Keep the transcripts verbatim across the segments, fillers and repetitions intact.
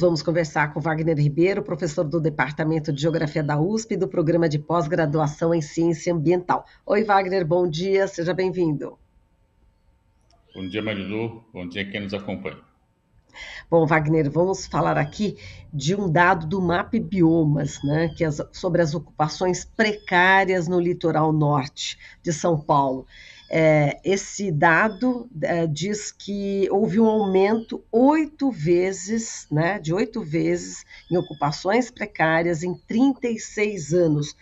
Vamos conversar com Wagner Ribeiro, professor do Departamento de Geografia da U S P e do Programa de Pós-Graduação em Ciência Ambiental. Oi, Wagner, bom dia, seja bem-vindo. Bom dia, Marilu, bom dia quem nos acompanha. Bom, Wagner, vamos falar aqui de um dado do MapBiomas, né, que é sobre as ocupações precárias no litoral norte de São Paulo. É, esse dado é, diz que houve um aumento oito vezes, né, de oito vezes em ocupações precárias em trinta e seis anos.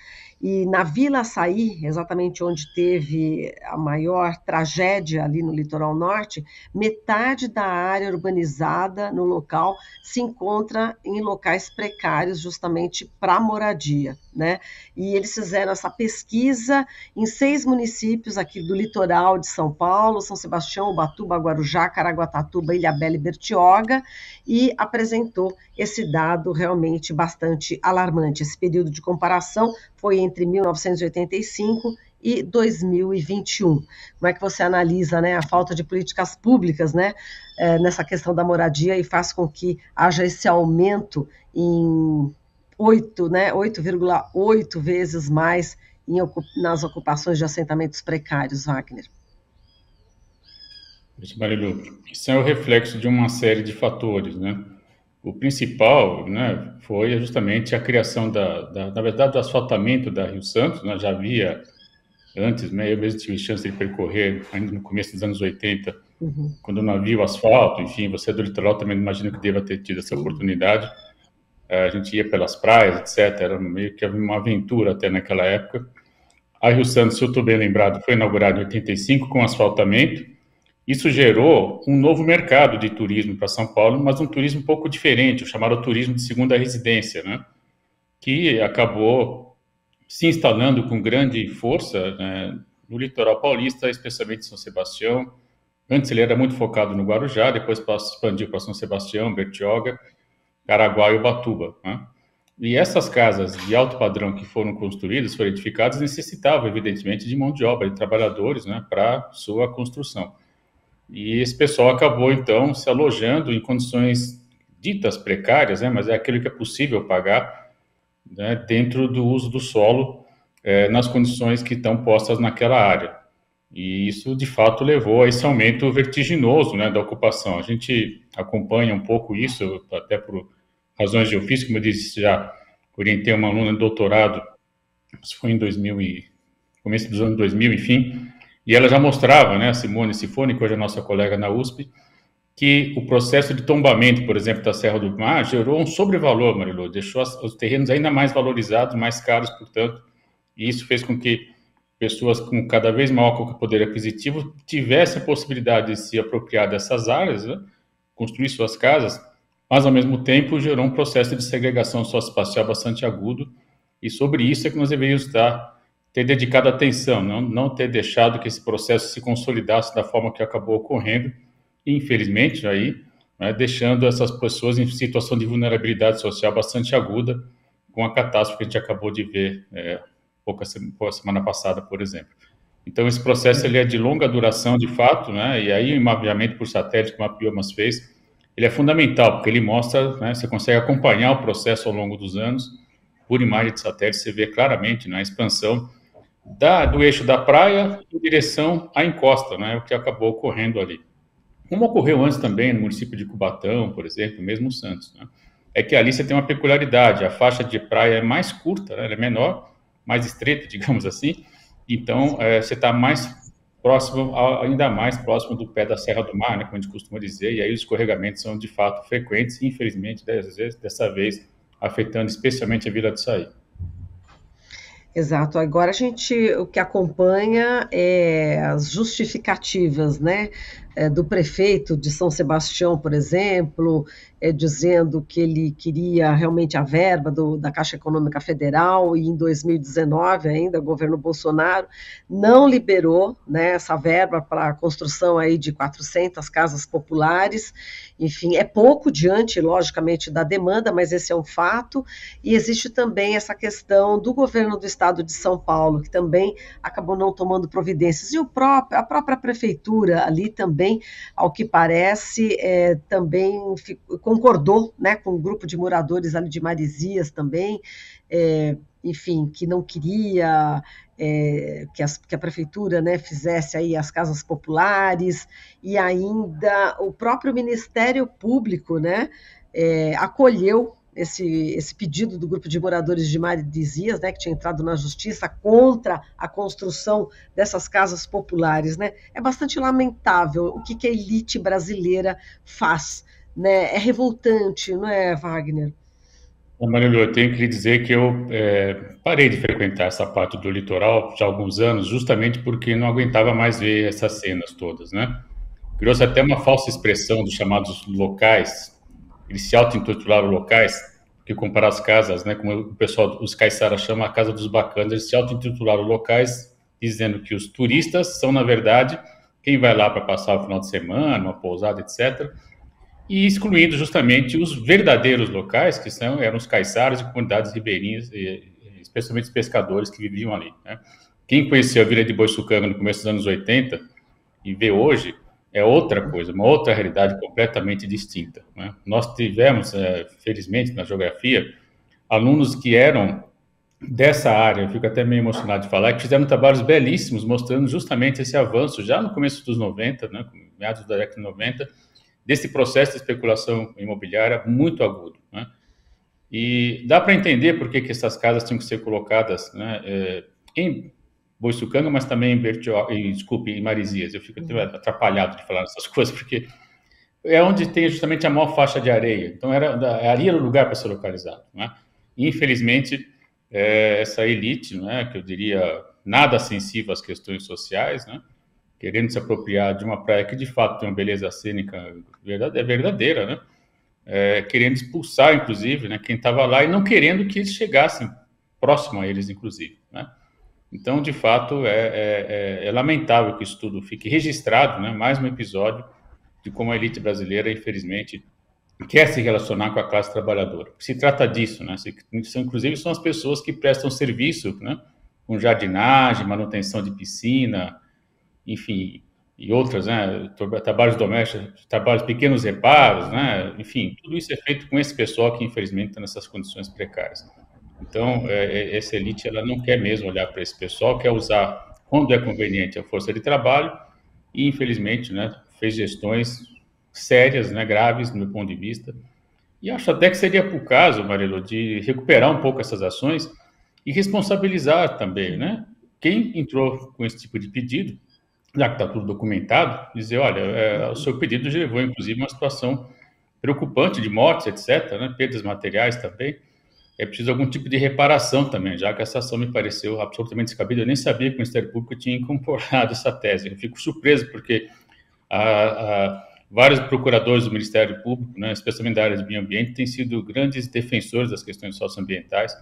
E na Vila Açaí, exatamente onde teve a maior tragédia ali no litoral norte, metade da área urbanizada no local se encontra em locais precários justamente para moradia, né? E eles fizeram essa pesquisa em seis municípios aqui do litoral de São Paulo: São Sebastião, Ubatuba, Guarujá, Caraguatatuba, Ilha Bela e Bertioga, e apresentou esse dado realmente bastante alarmante. Esse período de comparação foi entre mil novecentos e oitenta e cinco e dois mil e vinte e um. Como é que você analisa, né, a falta de políticas públicas, né, nessa questão da moradia, e faz com que haja esse aumento em oito, né, oito vírgula oito vezes mais em, nas ocupações de assentamentos precários, Wagner? Marilu, isso é o reflexo de uma série de fatores, né? O principal, né, foi justamente a criação, da, da, na verdade, do asfaltamento da Rio Santos. Né, já havia antes, né, eu mesmo tive chance de percorrer, ainda no começo dos anos oitenta, uhum. quando não havia o asfalto. Enfim, você do litoral também imagino que deva ter tido essa oportunidade. A gente ia pelas praias, etcétera. Era meio que uma aventura até naquela época. A Rio Santos, se eu estou bem lembrado, foi inaugurada em oitenta e cinco com asfaltamento. Isso gerou um novo mercado de turismo para São Paulo, mas um turismo um pouco diferente, o chamado turismo de segunda residência, né? Que acabou se instalando com grande força, né, no litoral paulista, especialmente em São Sebastião. Antes ele era muito focado no Guarujá, depois expandiu para São Sebastião, Bertioga, Caraguá e Ubatuba, né? E essas casas de alto padrão que foram construídas, foram edificadas, necessitavam, evidentemente, de mão de obra, de trabalhadores, né, para sua construção. E esse pessoal acabou, então, se alojando em condições ditas precárias, né, mas é aquilo que é possível pagar, né, dentro do uso do solo, eh, nas condições que estão postas naquela área. E isso, de fato, levou a esse aumento vertiginoso, né, da ocupação. A gente acompanha um pouco isso, até por razões de ofício, como eu disse, já orientei uma aluna de doutorado, isso foi em dois mil e, começo dos anos dois mil, enfim. E ela já mostrava, né, a Simone Sifone, que hoje é nossa colega na U S P, que o processo de tombamento, por exemplo, da Serra do Mar, gerou um sobrevalor, Marilu, deixou os terrenos ainda mais valorizados, mais caros, portanto, e isso fez com que pessoas com cada vez maior poder aquisitivo tivessem a possibilidade de se apropriar dessas áreas, né, construir suas casas, mas, ao mesmo tempo, gerou um processo de segregação socioespacial bastante agudo, e sobre isso é que nós deveríamos estar ter dedicado atenção, não, não ter deixado que esse processo se consolidasse da forma que acabou ocorrendo, infelizmente, aí, né, deixando essas pessoas em situação de vulnerabilidade social bastante aguda, com a catástrofe que a gente acabou de ver é, pouca semana passada, por exemplo. Então, esse processo ele é de longa duração, de fato, né, e aí o mapeamento por satélite que o MapBiomas fez, ele é fundamental, porque ele mostra, né, você consegue acompanhar o processo ao longo dos anos, por imagem de satélite, você vê claramente, né, a expansão Da, do eixo da praia em direção à encosta, né, o que acabou ocorrendo ali. Como ocorreu antes também no município de Cubatão, por exemplo, mesmo Santos, né, é que ali você tem uma peculiaridade, a faixa de praia é mais curta, né, ela é menor, mais estreita, digamos assim, então é, você está mais próximo, ainda mais próximo do pé da Serra do Mar, né, como a gente costuma dizer, e aí os escorregamentos são de fato frequentes, infelizmente, vezes, dessa vez, afetando especialmente a Vila de Sahy. Exato. Agora a gente, o que acompanha é as justificativas, né, do prefeito de São Sebastião, por exemplo, é, dizendo que ele queria realmente a verba do, da Caixa Econômica Federal, e em dois mil e dezenove ainda o governo Bolsonaro não liberou, né, essa verba para a construção aí de quatrocentas casas populares. Enfim, é pouco diante, logicamente, da demanda, mas esse é um fato. E existe também essa questão do governo do estado de São Paulo, que também acabou não tomando providências, e o próprio, a própria prefeitura ali também também, ao que parece, é, também ficou, concordou, né, com um grupo de moradores ali de Maresias também, é, enfim, que não queria é, que, as, que a prefeitura, né, fizesse aí as casas populares, e ainda o próprio Ministério Público, né, é, acolheu Esse, esse pedido do grupo de moradores de Maresias, né, que tinha entrado na justiça contra a construção dessas casas populares, né? É bastante lamentável o que, que a elite brasileira faz, né? É revoltante, não é, Wagner? Marilu, eu tenho que lhe dizer que eu é, parei de frequentar essa parte do litoral já há alguns anos, justamente porque não aguentava mais ver essas cenas todas, né? Criou-se até uma falsa expressão dos chamados locais. Eles se auto-intitularam locais, que comparar as casas, né, como o pessoal, os caiçaras chama a casa dos bacanas, eles se auto-intitularam locais, dizendo que os turistas são, na verdade, quem vai lá para passar o final de semana, uma pousada, etcétera, e excluindo justamente os verdadeiros locais, que são, eram os caiçaras e comunidades ribeirinhas, e, especialmente os pescadores que viviam ali, né? Quem conheceu a Vila de Boiçucanga no começo dos anos oitenta e vê hoje, é outra coisa, uma outra realidade completamente distinta, né? Nós tivemos, é, felizmente, na geografia, alunos que eram dessa área, eu fico até meio emocionado de falar, que fizeram trabalhos belíssimos, mostrando justamente esse avanço, já no começo dos noventa, né, meados da década de noventa, desse processo de especulação imobiliária muito agudo, né? E dá para entender por que que essas casas tinham que ser colocadas, né, é, em Boiçucanga, mas também em Bertioga, em, desculpe, em Maresias. Eu fico atrapalhado de falar essas coisas, porque é onde tem justamente a maior faixa de areia. Então, era, a areia era o lugar para ser localizado, né? E, infelizmente, é, essa elite, né, que eu diria nada sensível às questões sociais, né, querendo se apropriar de uma praia que, de fato, tem uma beleza cênica verdadeira, né, é, querendo expulsar, inclusive, né, quem estava lá e não querendo que eles chegassem próximo a eles, inclusive, né? Então, de fato, é, é, é lamentável que isso tudo fique registrado, né? Mais um episódio de como a elite brasileira, infelizmente, quer se relacionar com a classe trabalhadora. Se trata disso, né? Se, são, inclusive, são as pessoas que prestam serviço, né, com jardinagem, manutenção de piscina, enfim, e outras, né, trabalhos domésticos, trabalhos pequenos reparos, né, enfim, tudo isso é feito com esse pessoal que, infelizmente, está nessas condições precárias. Então, essa elite, ela não quer mesmo olhar para esse pessoal, quer usar, quando é conveniente, a força de trabalho e, infelizmente, né, fez gestões sérias, né, graves, do meu ponto de vista. E acho até que seria por caso, Marilu, de recuperar um pouco essas ações e responsabilizar também, né, quem entrou com esse tipo de pedido, já que está tudo documentado, dizer, olha, é, o seu pedido já levou, inclusive, a uma situação preocupante de mortes, etcétera, né, perdas materiais também. É preciso algum tipo de reparação também, já que essa ação me pareceu absolutamente descabida. Eu nem sabia que o Ministério Público tinha incorporado essa tese. Eu fico surpreso, porque a, a, vários procuradores do Ministério Público, né, especialmente da área de meio ambiente, têm sido grandes defensores das questões socioambientais.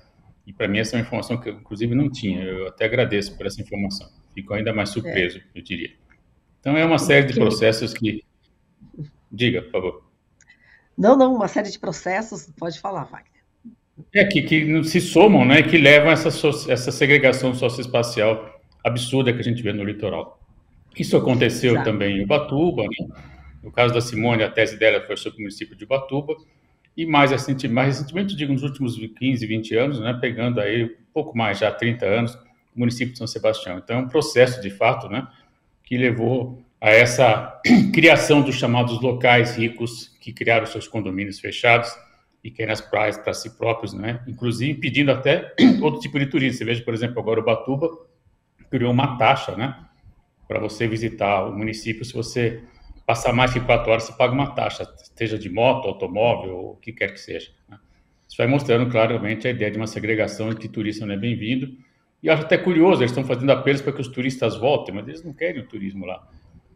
E, para mim, essa é uma informação que eu, inclusive, não tinha. Eu até agradeço por essa informação. Fico ainda mais surpreso, é. eu diria. Então, é uma série de processos que... Diga, por favor. Não, não, uma série de processos. Pode falar, Wagner. É, que, que se somam, né, que levam a essa, essa segregação socioespacial absurda que a gente vê no litoral. Isso aconteceu Exato. também em Ubatuba, né? No caso da Simone, a tese dela foi sobre o município de Ubatuba, e mais recentemente, mais recentemente digo, nos últimos quinze, vinte anos, né, pegando aí um pouco mais, já trinta anos, o município de São Sebastião. Então, é um processo, de fato, né, que levou a essa criação dos chamados locais ricos, que criaram seus condomínios fechados, pequenas praias para si próprios, né? Inclusive impedindo até outro tipo de turismo. Você veja, por exemplo, agora o Ubatuba criou uma taxa, né, para você visitar o município. Se você passar mais de quatro horas, você paga uma taxa, seja de moto, automóvel, ou o que quer que seja, né? Isso vai mostrando claramente a ideia de uma segregação em que turista não é bem-vindo. E acho até curioso, eles estão fazendo apelos para que os turistas voltem, mas eles não querem o turismo lá.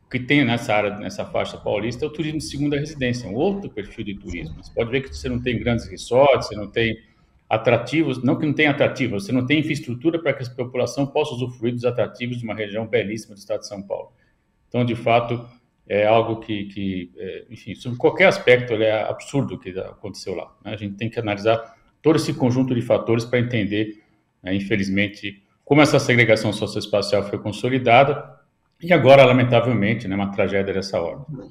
O que tem nessa área, nessa faixa paulista, é o turismo de segunda residência, um outro perfil de turismo. Você pode ver que você não tem grandes resorts, você não tem atrativos, não que não tem atrativos, você não tem infraestrutura para que a população possa usufruir dos atrativos de uma região belíssima do estado de São Paulo. Então, de fato, é algo que, que é, enfim, sobre qualquer aspecto, é absurdo o que aconteceu lá, né? A gente tem que analisar todo esse conjunto de fatores para entender, né, infelizmente, como essa segregação socioespacial foi consolidada, E agora, lamentavelmente, né, uma tragédia dessa ordem.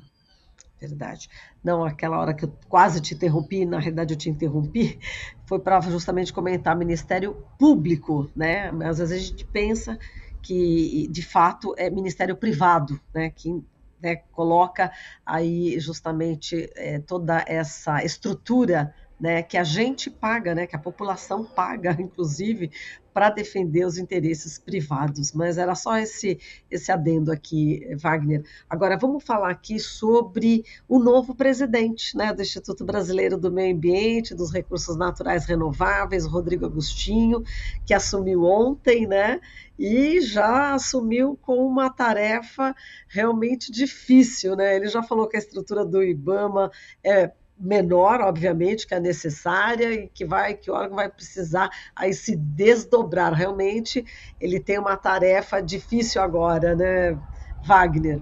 Verdade. Não, aquela hora que eu quase te interrompi, na realidade eu te interrompi, foi para justamente comentar Ministério Público, né? Mas às vezes a gente pensa que, de fato, é Ministério Privado, né? Que né, coloca aí justamente é, toda essa estrutura, né, que a gente paga, né, que a população paga, inclusive, para defender os interesses privados. Mas era só esse, esse adendo aqui, Wagner. Agora, vamos falar aqui sobre o novo presidente, né, do Instituto Brasileiro do Meio Ambiente, dos Recursos Naturais Renováveis, Rodrigo Agostinho, que assumiu ontem, né, e já assumiu com uma tarefa realmente difícil, né? Ele já falou que a estrutura do IBAMA é menor, obviamente, que é necessária e que vai, que o órgão vai precisar aí se desdobrar. Realmente, ele tem uma tarefa difícil agora, né, Wagner?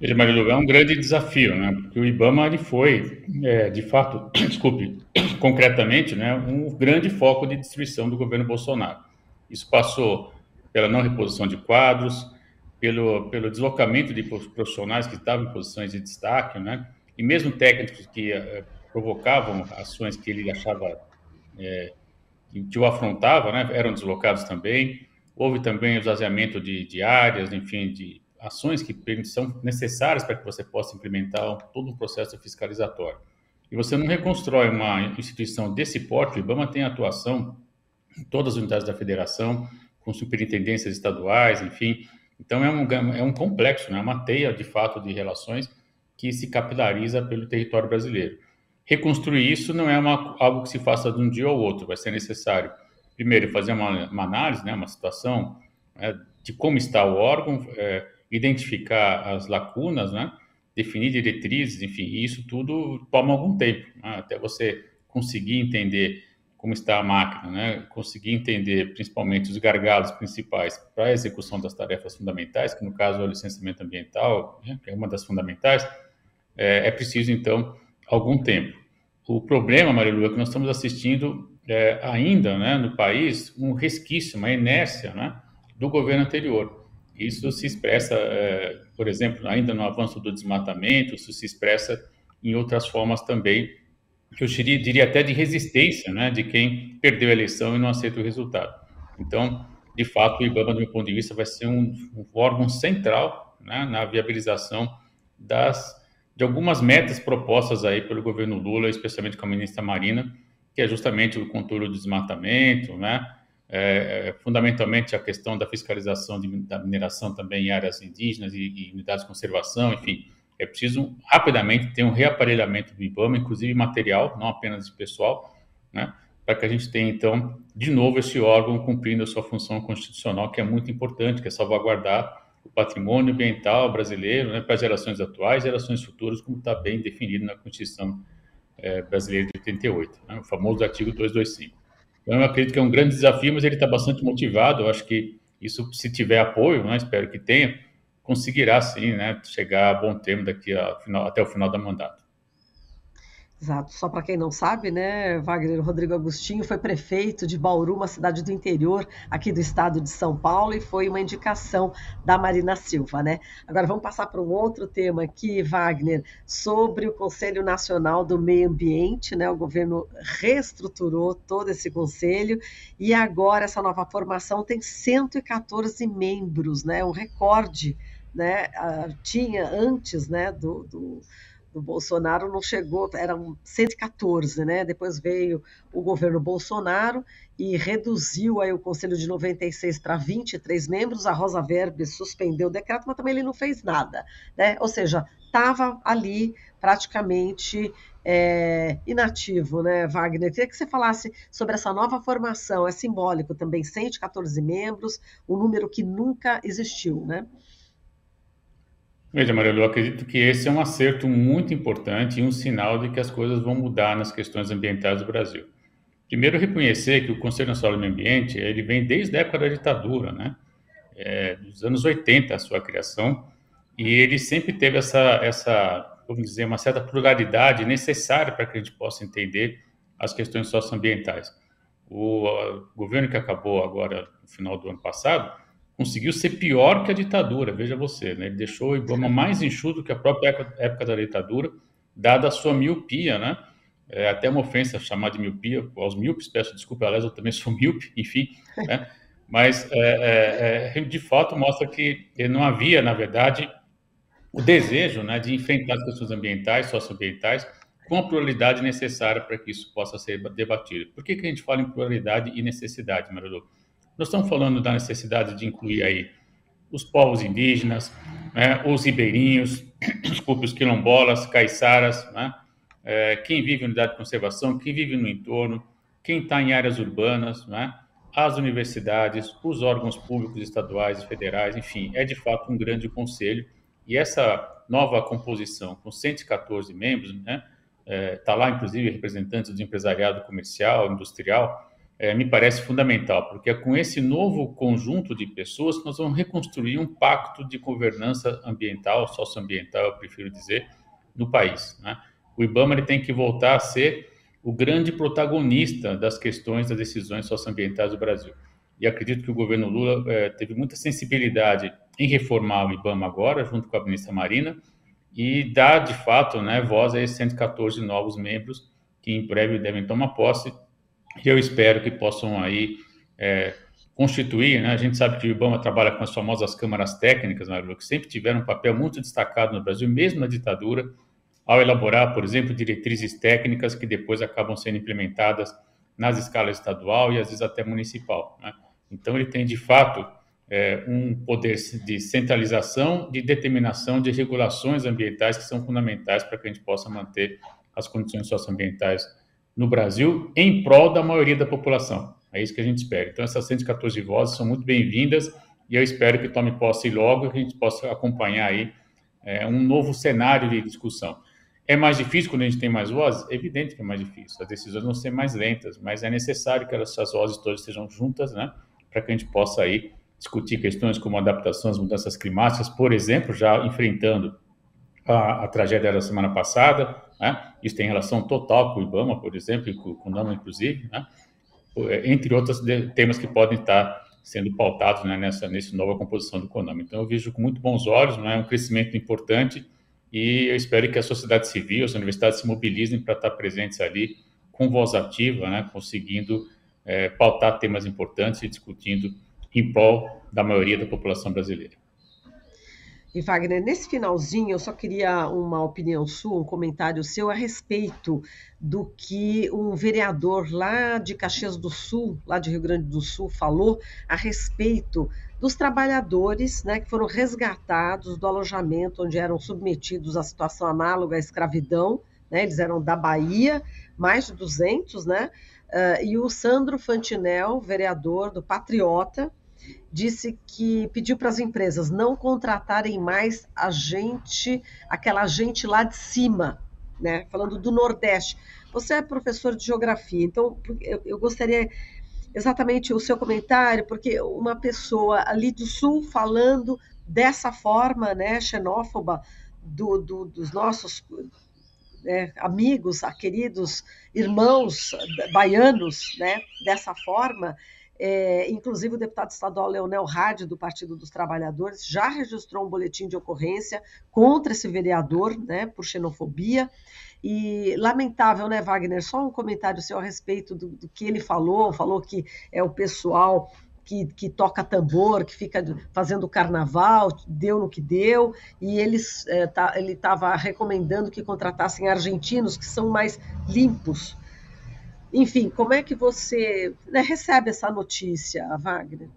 Veja, Marilu, é um grande desafio, né, porque o IBAMA, ele foi, é, de fato, desculpe, concretamente, né, um grande foco de destruição do governo Bolsonaro. Isso passou pela não reposição de quadros, pelo, pelo deslocamento de profissionais que estavam em posições de destaque, né, e mesmo técnicos que eh, provocavam ações que ele achava eh, que o afrontavam, né, eram deslocados também. Houve também o esvaziamento de, de áreas, enfim, de ações que são necessárias para que você possa implementar todo o processo fiscalizatório. E você não reconstrói uma instituição desse porte. O IBAMA tem atuação em todas as unidades da federação, com superintendências estaduais, enfim. Então, é um, é um complexo, né, uma teia, de fato, de relações que se capilariza pelo território brasileiro. Reconstruir isso não é uma, algo que se faça de um dia ao outro, vai ser necessário, primeiro, fazer uma, uma análise, né, uma situação é, de como está o órgão, é, identificar as lacunas, né, definir diretrizes, enfim, e isso tudo toma algum tempo, né, até você conseguir entender como está a máquina, né, conseguir entender principalmente os gargalos principais para a execução das tarefas fundamentais, que no caso é o licenciamento ambiental, né, que é uma das fundamentais. É preciso, então, algum tempo. O problema, Marilu, é que nós estamos assistindo é, ainda, né, no país, um resquício, uma inércia, né, do governo anterior. Isso se expressa, é, por exemplo, ainda no avanço do desmatamento, isso se expressa em outras formas também, que eu diria, diria até de resistência, né, de quem perdeu a eleição e não aceita o resultado. Então, de fato, o IBAMA, do meu ponto de vista, vai ser um, um órgão central, né, na viabilização das de algumas metas propostas aí pelo governo Lula, especialmente com a ministra Marina, que é justamente o controle do desmatamento, né? É, fundamentalmente a questão da fiscalização de, da mineração também em áreas indígenas e, e unidades de conservação, enfim. É preciso rapidamente ter um reaparelhamento do IBAMA, inclusive material, não apenas de pessoal, né? Para que a gente tenha, então, de novo esse órgão cumprindo a sua função constitucional, que é muito importante, que é salvaguardar o patrimônio ambiental brasileiro, né, para as gerações atuais e gerações futuras, como está bem definido na Constituição eh, brasileira de oitenta e oito, né, o famoso artigo duzentos e vinte e cinco. Então, eu acredito que é um grande desafio, mas ele está bastante motivado. Eu acho que isso, se tiver apoio, né, espero que tenha, conseguirá, sim, né, chegar a bom termo daqui a final, até o final da mandato. Exato. Só para quem não sabe, né, Wagner, Rodrigo Agostinho foi prefeito de Bauru, uma cidade do interior aqui do estado de São Paulo, e foi uma indicação da Marina Silva, né? Agora vamos passar para um outro tema aqui, Wagner, sobre o Conselho Nacional do Meio Ambiente, né? O governo reestruturou todo esse conselho e agora essa nova formação tem cento e quatorze membros, né? Um recorde, né? Tinha antes, né, do... do O Bolsonaro não chegou, eram cento e quatorze, né? Depois veio o governo Bolsonaro e reduziu aí o Conselho de noventa e seis para vinte e três membros. A Rosa Weber suspendeu o decreto, mas também ele não fez nada, né? Ou seja, estava ali praticamente é, inativo, né, Wagner? Eu queria que você falasse sobre essa nova formação. É simbólico também, cento e quatorze membros, um número que nunca existiu, né? Veja, Marilu, eu acredito que esse é um acerto muito importante e um sinal de que as coisas vão mudar nas questões ambientais do Brasil. Primeiro, reconhecer que o Conselho Nacional do Meio Ambiente, ele vem desde a época da ditadura, né? É, dos anos oitenta, a sua criação, e ele sempre teve essa, essa, vamos dizer, uma certa pluralidade necessária para que a gente possa entender as questões socioambientais. O, o governo que acabou agora no final do ano passado conseguiu ser pior que a ditadura, veja você, né? Ele deixou o Ibama mais enxuto que a própria época da ditadura, dada a sua miopia, né? É até uma ofensa chamar de miopia aos míopes, peço desculpa, aliás, eu também sou míope, enfim, né? Mas, é, é, é, de fato, mostra que não havia, na verdade, o desejo, né, de enfrentar as questões ambientais, socioambientais, com a pluralidade necessária para que isso possa ser debatido. Por que que a gente fala em pluralidade e necessidade, Marilu? Nós estamos falando da necessidade de incluir aí os povos indígenas, né, os ribeirinhos, desculpe, os quilombolas, caiçaras, né, é, quem vive em unidade de conservação, quem vive no entorno, quem está em áreas urbanas, né, as universidades, os órgãos públicos estaduais e federais, enfim, é de fato um grande conselho. E essa nova composição, com cento e quatorze membros, né, está é, lá, inclusive, representantes do empresariado comercial, industrial, é, me parece fundamental, porque é com esse novo conjunto de pessoas que nós vamos reconstruir um pacto de governança ambiental, socioambiental, eu prefiro dizer, no país, né? O Ibama ele tem que voltar a ser o grande protagonista das questões, das decisões socioambientais do Brasil. E acredito que o governo Lula eh, teve muita sensibilidade em reformar o Ibama agora, junto com a ministra Marina, e dar, de fato, né, voz a esses cento e quatorze novos membros que em breve devem tomar posse, e eu espero que possam aí eh, constituir, né? A gente sabe que o Ibama trabalha com as famosas câmaras técnicas, né, que sempre tiveram um papel muito destacado no Brasil, mesmo na ditadura, ao elaborar, por exemplo, diretrizes técnicas que depois acabam sendo implementadas nas escalas estadual e, às vezes, até municipal, né? Então, ele tem, de fato, é, um poder de centralização, de determinação de regulações ambientais que são fundamentais para que a gente possa manter as condições socioambientais no Brasil em prol da maioria da população. É isso que a gente espera. Então, essas cento e quatorze vozes são muito bem-vindas e eu espero que tome posse logo e que a gente possa acompanhar aí é, um novo cenário de discussão. É mais difícil quando a gente tem mais vozes? É evidente que é mais difícil. As decisões vão ser mais lentas, mas é necessário que essas vozes todas estejam juntas, né? Para que a gente possa aí discutir questões como adaptação às mudanças climáticas, por exemplo, já enfrentando a, a tragédia da semana passada, né? Isso tem relação total com o Ibama, por exemplo, e com, com o Nama, inclusive, né? Entre outros temas que podem estar sendo pautados, né, nessa, nessa nova composição do CONAMA. Então, eu vejo com muito bons olhos, né, um crescimento importante, e eu espero que a sociedade civil, as universidades se mobilizem para estar presentes ali com voz ativa, né, conseguindo É, pautar temas importantes e discutindo em prol da maioria da população brasileira. E, Wagner, nesse finalzinho, eu só queria uma opinião sua, um comentário seu a respeito do que um vereador lá de Caxias do Sul, lá de Rio Grande do Sul, falou a respeito dos trabalhadores, né, que foram resgatados do alojamento onde eram submetidos a situação análoga à escravidão, né, eles eram da Bahia, mais de duzentos, né? Uh, e o Sandro Fantinel, vereador do Patriota, disse que pediu para as empresas não contratarem mais a gente, aquela gente lá de cima, né? Falando do Nordeste. Você é professor de geografia, então eu, eu gostaria exatamente o seu comentário, porque uma pessoa ali do Sul falando dessa forma, né, xenófoba, do, do, dos nossos... É, amigos, queridos irmãos baianos, né, dessa forma, é, inclusive o deputado estadual Leonel Rádio, do Partido dos Trabalhadores, já registrou um boletim de ocorrência contra esse vereador, né, por xenofobia, e lamentável, né, Wagner, só um comentário seu a respeito do, do que ele falou, falou que é o pessoal... Que, que toca tambor, que fica fazendo carnaval, deu no que deu, e eles, é, tá, ele estava recomendando que contratassem argentinos, que são mais limpos. Enfim, como é que você, né, recebe essa notícia, Wagner?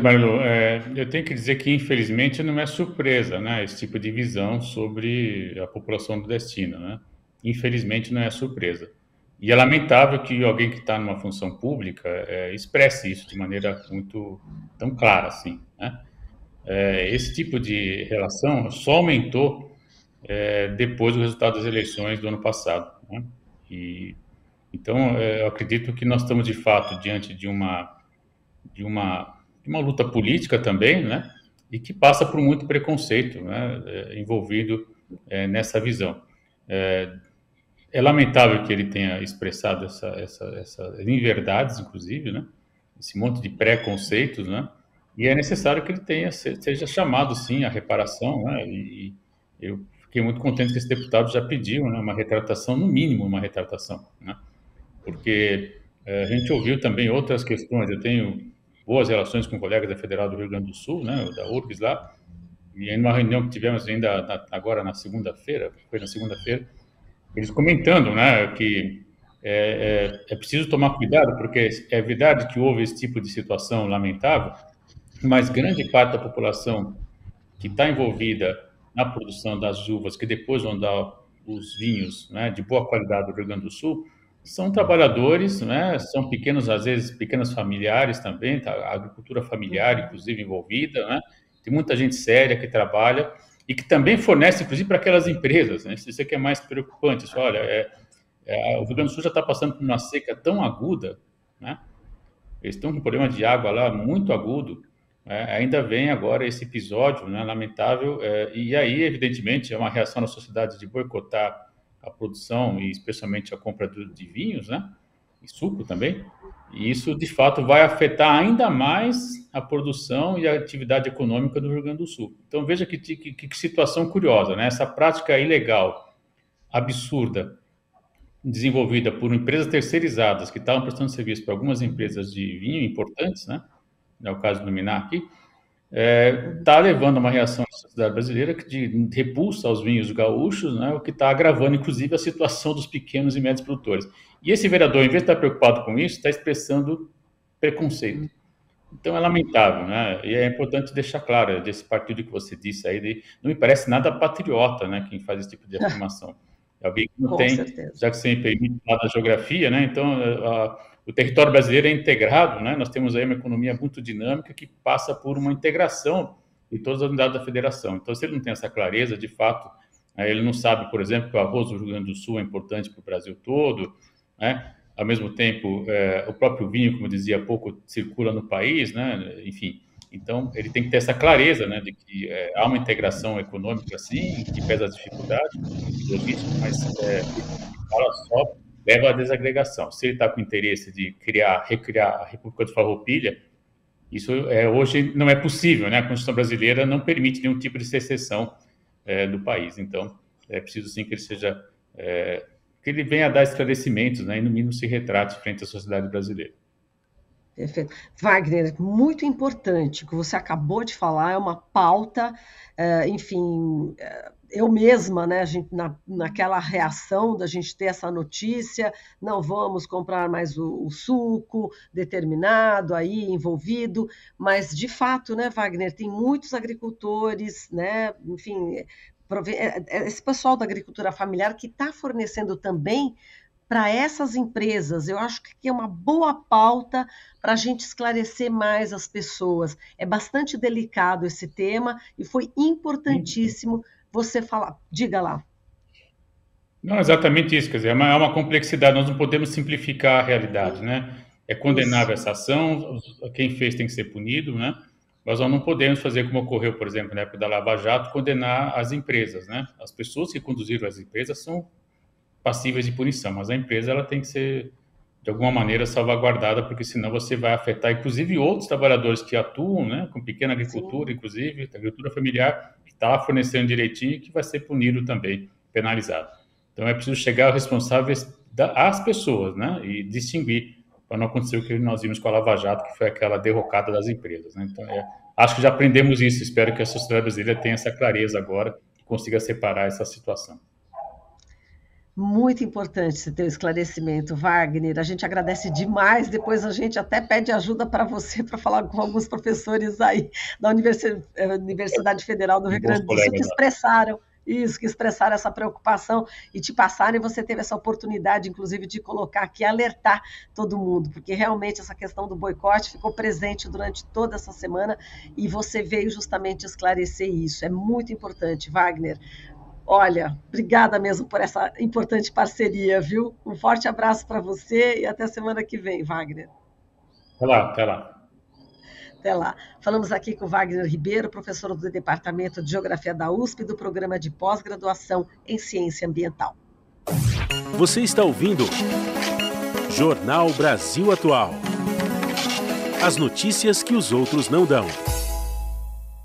Marilu, é, eu tenho que dizer que, infelizmente, não é surpresa, né, esse tipo de visão sobre a população do destino, né? Infelizmente, não é surpresa. E é lamentável que alguém que está numa função pública é, expresse isso de maneira muito tão clara assim, né? É, esse tipo de relação só aumentou é, depois do resultado das eleições do ano passado, né? E, então, é, eu acredito que nós estamos, de fato, diante de uma, de uma, de uma luta política também, né? E que passa por muito preconceito, né, é, envolvido é, nessa visão. É, É lamentável que ele tenha expressado essa, essa, essa inverdades, inclusive, né? esse monte de preconceitos, né? E é necessário que ele tenha, seja chamado, sim, à reparação, né? E eu fiquei muito contente que esse deputado já pediu, né, uma retratação, no mínimo uma retratação, né? Porque é, a gente ouviu também outras questões. Eu tenho boas relações com colegas da Federal do Rio Grande do Sul, né, da U R G S lá, e em uma reunião que tivemos ainda na, agora na segunda-feira, foi na segunda-feira, eles comentando, né, que é, é, é preciso tomar cuidado, porque é verdade que houve esse tipo de situação lamentável, mas grande parte da população que está envolvida na produção das uvas, que depois vão dar os vinhos, né, de boa qualidade do Rio Grande do Sul, são trabalhadores, né, são pequenos, às vezes, pequenos familiares também, tá, a agricultura familiar, inclusive, envolvida, né, tem muita gente séria que trabalha e que também fornece, inclusive, para aquelas empresas, né, isso aqui é mais preocupante, isso, olha, é, é, o Rio Grande do Sul já está passando por uma seca tão aguda, né, eles estão com problema de água lá muito agudo, É, ainda vem agora esse episódio, né, lamentável, é, e aí, evidentemente, é uma reação da sociedade de boicotar a produção e especialmente a compra de, de vinhos, né, e suco também, e isso, de fato, vai afetar ainda mais a produção e a atividade econômica do Rio Grande do Sul. Então, veja que, que, que situação curiosa, né, essa prática ilegal, absurda, desenvolvida por empresas terceirizadas que estavam prestando serviço para algumas empresas de vinho importantes, né, é o caso do Minar aqui, está é, levando a uma reação da sociedade brasileira que de repulsa aos vinhos gaúchos, né, o que está agravando, inclusive, a situação dos pequenos e médios produtores. E esse vereador, em vez de estar preocupado com isso, está expressando preconceito. Então, é lamentável, né? E é importante deixar claro, desse partido que você disse aí, de, não me parece nada patriota, né, quem faz esse tipo de afirmação. É alguém que não com tem, certeza. Já que você me permite falar da geografia, né, então... A, O território brasileiro é integrado, né? Nós temos aí uma economia muito dinâmica que passa por uma integração de todas as unidades da federação. Então, se ele não tem essa clareza, de fato, ele não sabe, por exemplo, que o arroz do Rio Grande do Sul é importante para o Brasil todo, né? Ao mesmo tempo, é, o próprio vinho, como eu dizia há pouco, circula no país, né? Enfim, então, ele tem que ter essa clareza, né, de que é, há uma integração econômica, sim, que pesa as dificuldades, mas é, fala só... leva à desagregação. Se ele está com interesse de criar, recriar a República de Farroupilha, isso é, hoje não é possível, né? A Constituição brasileira não permite nenhum tipo de secessão é, do país. Então, é preciso sim que ele seja, é, que ele venha a dar esclarecimentos, né? E no mínimo se retrate frente à sociedade brasileira. Perfeito. Wagner, muito importante o que você acabou de falar, é uma pauta, enfim, eu mesma, né, a gente, na, naquela reação da gente ter essa notícia, não vamos comprar mais o, o suco determinado aí envolvido, mas de fato, né, Wagner, tem muitos agricultores, né, enfim, esse pessoal da agricultura familiar que está fornecendo também para essas empresas. Eu acho que é uma boa pauta para a gente esclarecer mais as pessoas. É bastante delicado esse tema e foi importantíssimo você falar. Diga lá. Não, exatamente isso, quer dizer, é uma, é uma complexidade, nós não podemos simplificar a realidade, né? É condenável isso. Essa ação, quem fez tem que ser punido, né? Mas nós não podemos fazer como ocorreu, por exemplo, na época da Lava Jato, condenar as empresas, né? As pessoas que conduziram as empresas são passíveis de punição, mas a empresa ela tem que ser, de alguma maneira, salvaguardada, porque senão você vai afetar, inclusive, outros trabalhadores que atuam, né, com pequena agricultura, sim, inclusive, agricultura familiar, que está fornecendo direitinho e que vai ser punido também, penalizado. Então, é preciso chegar aos responsáveis da, às pessoas, né, e distinguir, para não acontecer o que nós vimos com a Lava Jato, que foi aquela derrocada das empresas, né? Então, é, acho que já aprendemos isso, espero que a sociedade brasileira tenha essa clareza agora e consiga separar essa situação. Muito importante esse teu esclarecimento, Wagner. A gente agradece demais. Depois a gente até pede ajuda para você para falar com alguns professores aí da Universidade Federal do Rio Grande do Sul que expressaram isso, que expressaram essa preocupação e te passaram, e você teve essa oportunidade, inclusive, de colocar aqui, alertar todo mundo, porque realmente essa questão do boicote ficou presente durante toda essa semana e você veio justamente esclarecer isso. É muito importante, Wagner. Olha, obrigada mesmo por essa importante parceria, viu? Um forte abraço para você e até semana que vem, Wagner. Até lá, até lá. Até lá. Falamos aqui com Wagner Ribeiro, professor do Departamento de Geografia da U S P, do Programa de Pós-Graduação em Ciência Ambiental. Você está ouvindo Jornal Brasil Atual. As notícias que os outros não dão.